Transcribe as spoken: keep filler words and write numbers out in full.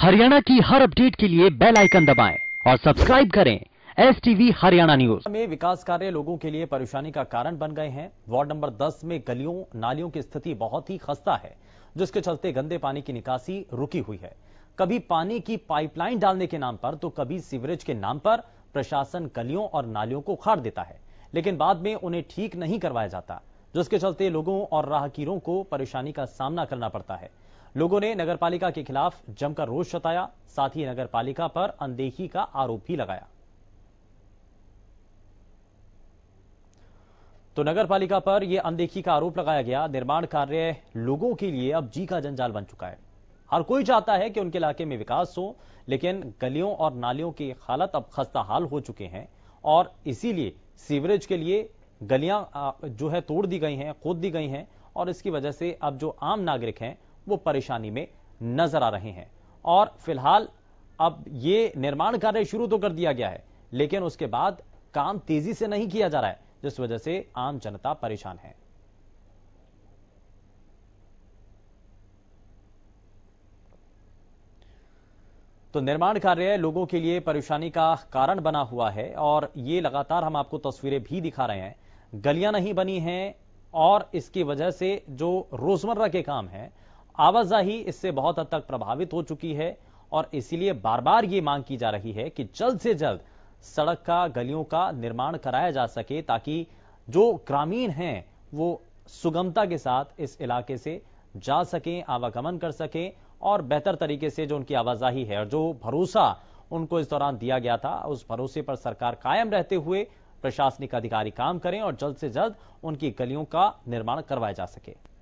हरियाणा की हर अपडेट के लिए बेल आइकन दबाएं और सब्सक्राइब करें एस टीवी हरियाणा न्यूज। में विकास कार्य लोगों के लिए परेशानी का कारण बन गए हैं। वार्ड नंबर दस में गलियों नालियों की स्थिति बहुत ही खस्ता है, जिसके चलते गंदे पानी की निकासी रुकी हुई है। कभी पानी की पाइपलाइन डालने के नाम पर तो कभी सीवरेज के नाम पर प्रशासन गलियों और नालियों को उखाड़ देता है, लेकिन बाद में उन्हें ठीक नहीं करवाया जाता, जिसके चलते लोगों और राहगीरों को परेशानी का सामना करना पड़ता है। लोगों ने नगरपालिका के खिलाफ जमकर रोष जताया, साथ ही नगरपालिका पर अनदेखी का आरोप भी लगाया। तो नगरपालिका पर यह अनदेखी का आरोप लगाया गया। निर्माण कार्य लोगों के लिए अब जी का जंजाल बन चुका है। हर कोई चाहता है कि उनके इलाके में विकास हो, लेकिन गलियों और नालियों की हालत अब खस्ता हाल हो चुके हैं और इसीलिए सीवरेज के लिए गलियां जो है तोड़ दी गई हैं, खोद दी गई हैं और इसकी वजह से अब जो आम नागरिक हैं वो परेशानी में नजर आ रहे हैं। और फिलहाल अब ये निर्माण कार्य शुरू तो कर दिया गया है, लेकिन उसके बाद काम तेजी से नहीं किया जा रहा है, जिस वजह से आम जनता परेशान है। तो निर्माण कार्य लोगों के लिए परेशानी का कारण बना हुआ है और ये लगातार हम आपको तस्वीरें भी दिखा रहे हैं। गलियां नहीं बनी हैं और इसकी वजह से जो रोजमर्रा के काम हैं, आवाजाही इससे बहुत हद तक प्रभावित हो चुकी है और इसीलिए बार बार ये मांग की जा रही है कि जल्द से जल्द सड़क का, गलियों का निर्माण कराया जा सके, ताकि जो ग्रामीण हैं वो सुगमता के साथ इस इलाके से जा सकें, आवागमन कर सकें और बेहतर तरीके से जो उनकी आवाजाही है और जो भरोसा उनको इस दौरान दिया गया था, उस भरोसे पर सरकार कायम रहते हुए प्रशासनिक अधिकारी काम करें और जल्द से जल्द उनकी गलियों का निर्माण करवाया जा सके।